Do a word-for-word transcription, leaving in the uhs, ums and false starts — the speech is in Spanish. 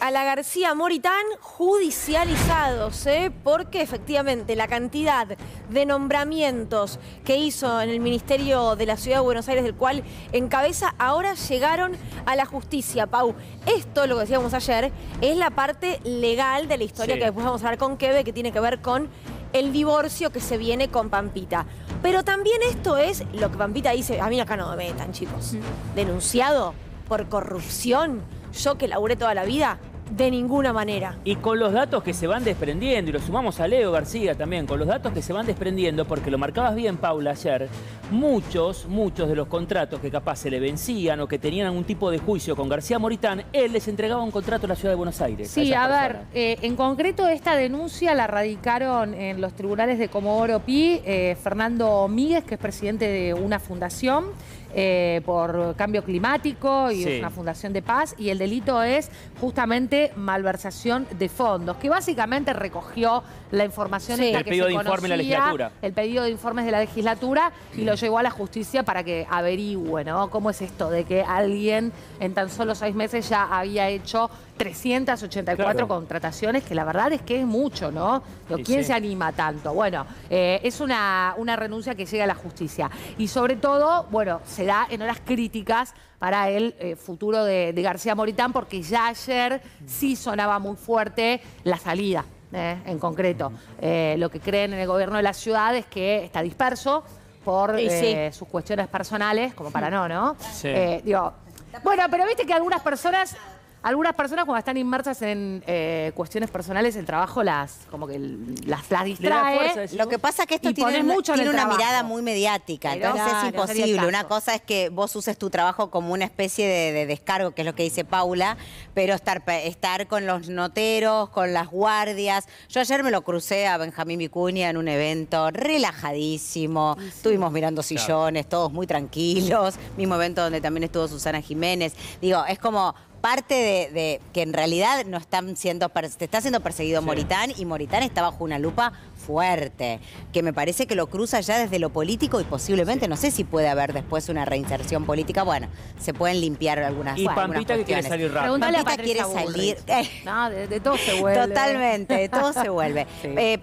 a la García Moritán judicializados, ¿eh? Porque efectivamente la cantidad de nombramientos que hizo en el Ministerio de la Ciudad de Buenos Aires, del cual encabeza, ahora llegaron a la justicia. Pau, esto, lo que decíamos ayer, es la parte legal de la historia, sí, que después vamos a ver con Kebe, que tiene que ver con el divorcio que se viene con Pampita. Pero también esto es lo que Pampita dice: a mí acá no me metan, chicos. Sí. Denunciado por corrupción, yo que laburé toda la vida, de ninguna manera. Y con los datos que se van desprendiendo, y lo sumamos a Leo García también, con los datos que se van desprendiendo, porque lo marcabas bien, Paula, ayer, muchos, muchos de los contratos que capaz se le vencían o que tenían algún tipo de juicio con García Moritán, él les entregaba un contrato a la Ciudad de Buenos Aires. Sí, a, a ver, eh, en concreto esta denuncia la radicaron en los tribunales de Comodoro Py, eh, Fernando Míguez, que es presidente de una fundación, Eh, por cambio climático, y sí, es una fundación de paz, y el delito es justamente malversación de fondos, que básicamente recogió la información, sí, esta el que pedido se de conocía, informe de la legislatura. El pedido de informes de la legislatura, sí, y lo llevó a la justicia para que averigüe, ¿no? ¿Cómo es esto de que alguien en tan solo seis meses ya había hecho trescientas ochenta y cuatro claro. contrataciones, que la verdad es que es mucho, ¿no? Pero, sí, ¿quién sí. se anima tanto? Bueno, eh, es una, una renuncia que llega a la justicia. Y sobre todo, bueno, se da en horas críticas para el eh, futuro de, de García Moritán, porque ya ayer sí sonaba muy fuerte la salida, ¿eh? En concreto. Eh, lo que creen en el gobierno de la ciudad es que está disperso por sí, eh, sí. sus cuestiones personales, como para no, ¿no? Sí. Eh, digo, bueno, pero viste que algunas personas... Algunas personas cuando están inmersas en eh, cuestiones personales, el trabajo las como que las, las distrae. Fuerza, lo que pasa es que esto tiene, mucho tiene una trabajo. mirada muy mediática, pero entonces claro, es imposible. No una cosa es que vos uses tu trabajo como una especie de, de descargo, que es lo que dice Paula, pero estar, estar con los noteros, con las guardias. Yo ayer me lo crucé a Benjamín Vicuña en un evento relajadísimo, sí, sí. estuvimos mirando sillones, claro. todos muy tranquilos, mismo evento donde también estuvo Susana Jiménez. Digo, es como... parte de, de que en realidad no están siendo te está siendo perseguido sí. Moritán, y Moritán está bajo una lupa fuerte, que me parece que lo cruza ya desde lo político, y posiblemente, sí. no sé si puede haber después una reinserción política. Bueno, se pueden limpiar algunas, y bueno, Pampita algunas que quiere salir rápido. Pampita quiere salir... No, de, de todo se vuelve. Totalmente, de todo se vuelve. Sí. Eh,